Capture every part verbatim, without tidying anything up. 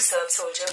reserve soldier.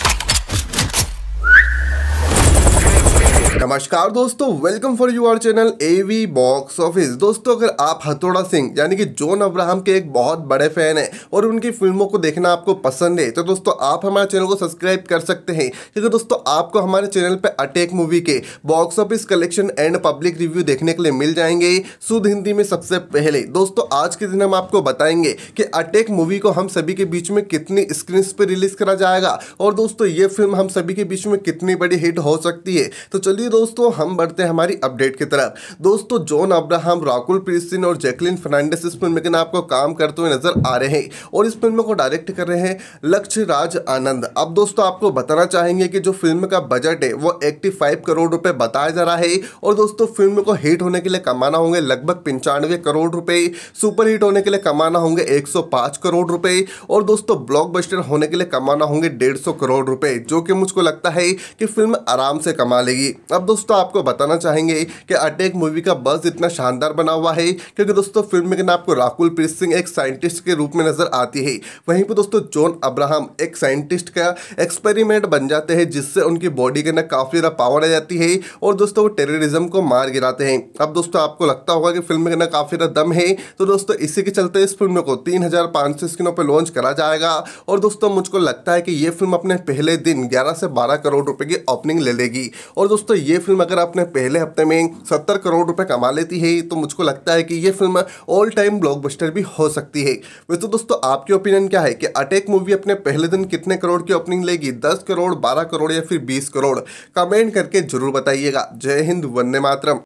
नमस्कार दोस्तों, welcome for your channel AV box office. दोस्तों, अगर आप हथौड़ा सिंह यानी कि जॉन अब्राहम के एक बहुत बड़े फैन हैं और उनकी फिल्मों को देखना आपको पसंद है तो दोस्तों आप हमारे चैनल को सब्सक्राइब कर सकते हैं, क्योंकि दोस्तों आपको हमारे चैनल पर अटैक मूवी के box office collection and public review देखने के लिए मिल जाएंगे शुद्ध हिंदी में। सबसे पहले दोस्तों आज के दिन हम आपको बताएंगे कि अटैक मूवी को हम सभी के बीच में कितनी स्क्रीन्स पर रिलीज करा जाएगा और दोस्तों ये फिल्म हम सभी के बीच में कितनी बड़ी हिट हो सकती है। तो चलिए दोस्तों हम बढ़ते हैं हमारी अपडेट की तरफ। दोस्तों जॉन अब्राहम, राकुल प्रीत सिंह और जैकलिन फर्नांडिस इस फिल्म में आपको काम करते हुए नजर आ रहे हैं और इस फिल्म को डायरेक्ट कर रहे हैं लक्ष्य राज आनंद। अब दोस्तों आपको बताना चाहेंगे कि जो फिल्म का बजट है वो पचासी करोड़ रुपए बताया जा रहा है और दोस्तों फिल्म को हिट होने के लिए कमाना होंगे लगभग पंचानवे करोड़ रुपए, सुपर हिट होने के लिए कमाना होंगे एक सौ पांच करोड़ रुपए और दोस्तों ब्लॉकबस्टर होने के लिए कमाना होंगे डेढ़ सौ करोड़ रुपए, जो कि मुझको लगता है कि फिल्म आराम से कमा लेगी। अब दोस्तों आपको बताना चाहेंगे कि अटैक मूवी का बस इतना शानदार बना हुआ है क्योंकि दोस्तों फिल्म में आपको राकुल प्रीत सिंह एक साइंटिस्ट के रूप में नजर आती है, वहीं पर दोस्तों जॉन अब्राहम एक साइंटिस्ट का एक्सपेरिमेंट बन जाते हैं जिससे उनकी बॉडी के अंदर काफ़ी ज़्यादा पावर आ जाती है और दोस्तों वो टेररिज्म को मार गिराते हैं। अब दोस्तों आपको लगता होगा कि फिल्म के अंदर काफ़ी ज़्यादा दम है, तो दोस्तों इसी के चलते इस फिल्म को तीन हज़ार पाँच सौ स्क्रीनों पर लॉन्च करा जाएगा और दोस्तों मुझको लगता है कि ये फिल्म अपने पहले दिन ग्यारह से बारह करोड़ रुपये की ओपनिंग ले लेगी और दोस्तों ये फिल्म अगर आपने पहले हफ्ते में सत्तर करोड़ रुपए कमा लेती है तो मुझको लगता है कि ये फिल्म ऑल टाइम ब्लॉकबस्टर भी हो सकती है। वैसे तो दोस्तों आपकी ओपिनियन क्या है कि अटैक मूवी अपने पहले दिन कितने करोड़ की ओपनिंग लेगी, दस करोड़, बारह करोड़ या फिर बीस करोड़? कमेंट करके जरूर बताइएगा। जय हिंद, वंदे मातरम।